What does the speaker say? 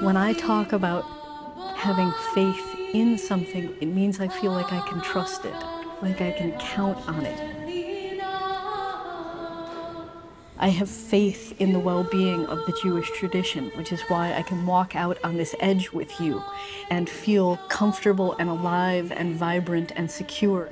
When I talk about having faith in something, it means I feel like I can trust it, like I can count on it. I have faith in the well-being of the Jewish tradition, which is why I can walk out on this edge with you and feel comfortable and alive and vibrant and secure.